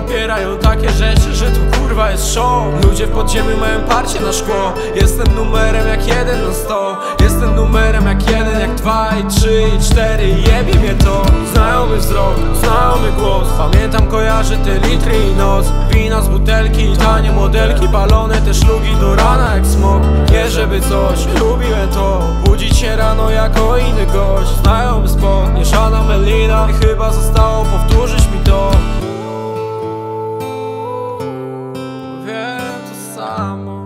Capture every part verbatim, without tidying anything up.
popierają takie rzeczy, że tu kurwa jest show. Ludzie w podziemiu mają parcie na szkło. Jestem numerem jak jeden na sto. Jestem numerem jak jeden, jak dwa i trzy i cztery. Jebi mnie to. Znajomy wzrok, znajomy głos. Pamiętam, kojarzę te litry i noc. Wina z butelki i tanie modelki. Balone te szlugi do rana jak smok. Nie żeby coś, lubiłem to. Budzić się rano jako inny gość. Znajomy spot, mieszana melina. I chyba zostało powtórzyć mi to. Wiem to samo.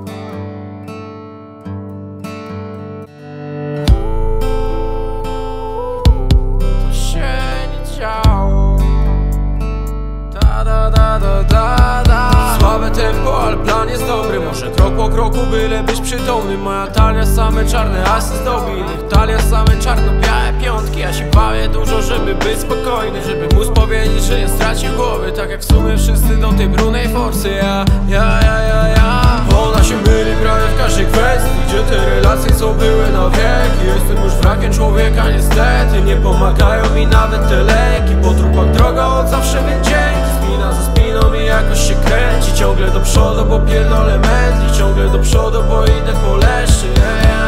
To się nie działo. Da da da da da da. Słabe tempo, ale plan jest dobry. Może krok po kroku, byle być przytomny. Moja talia same czarne asy zdobi. Innych talia same czarno-białe piątki. Ja się bawię dużo, żeby być spokojny, żeby móc powiedzieć, że nie stracił głowy. Tak jak w sumie wszyscy do tej brudnej forsy. Ja, ja, ja, ja, ja. Ona się myli prawie w każdej kwestii, gdzie te relacje są były na wieki. Jestem już wrakiem człowieka, niestety. Nie pomagają mi nawet te leki. Po trupach droga od zawsze będzie. Spina za spiną i jakoś się kręci. Ciągle do przodu, bo pierdolę mętli. Ciągle do przodu, bo idę po leszczy.